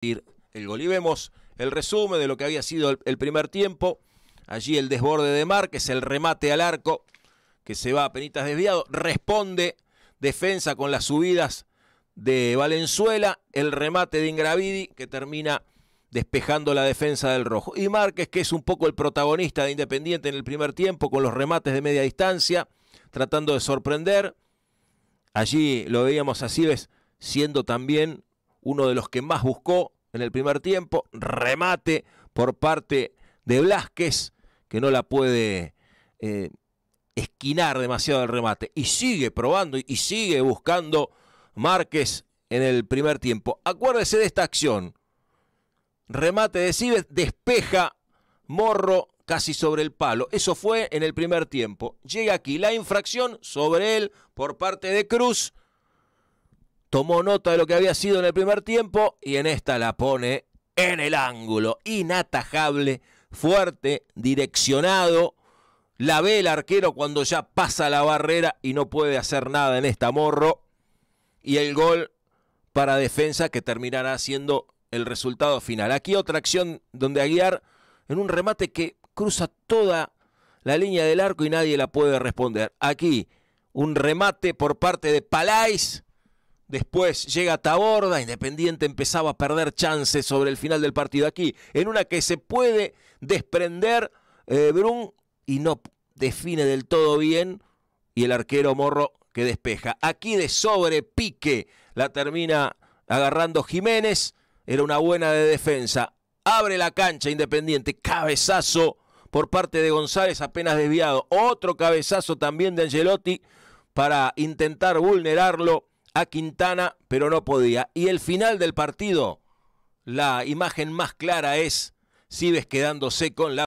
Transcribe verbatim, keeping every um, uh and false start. El gol. Y vemos el resumen de lo que había sido el, el primer tiempo. Allí el desborde de Márquez, el remate al arco que se va a penitas desviado, responde defensa con las subidas de Valenzuela, el remate de Ingravidi que termina despejando la defensa del rojo. Y Márquez, que es un poco el protagonista de Independiente en el primer tiempo, con los remates de media distancia, tratando de sorprender. Allí lo veíamos a Cives siendo también uno de los que más buscó en el primer tiempo. Remate por parte de Velázquez, que no la puede eh, esquinar demasiado el remate. Y sigue probando y sigue buscando Márquez en el primer tiempo. Acuérdese de esta acción. Remate de Cives, despeja Morro casi sobre el palo. Eso fue en el primer tiempo. Llega aquí la infracción sobre él por parte de Cruz. Tomó nota de lo que había sido en el primer tiempo y en esta la pone en el ángulo. Inatajable, fuerte, direccionado. La ve el arquero cuando ya pasa la barrera y no puede hacer nada en esta Morro. Y el gol para defensa que terminará siendo el resultado final. Aquí otra acción donde Aguirre en un remate que cruza toda la línea del arco y nadie la puede responder. Aquí un remate por parte de Palais. Después llega Taborda, Independiente empezaba a perder chances sobre el final del partido. Aquí, en una que se puede desprender eh, Brun y no define del todo bien. Y el arquero Morro que despeja. Aquí de sobrepique la termina agarrando Jiménez. Era una buena de defensa. Abre la cancha Independiente. Cabezazo por parte de González apenas desviado. Otro cabezazo también de Angelotti para intentar vulnerarlo a Quintana, pero no podía. Y el final del partido, la imagen más clara es Cives quedándose con la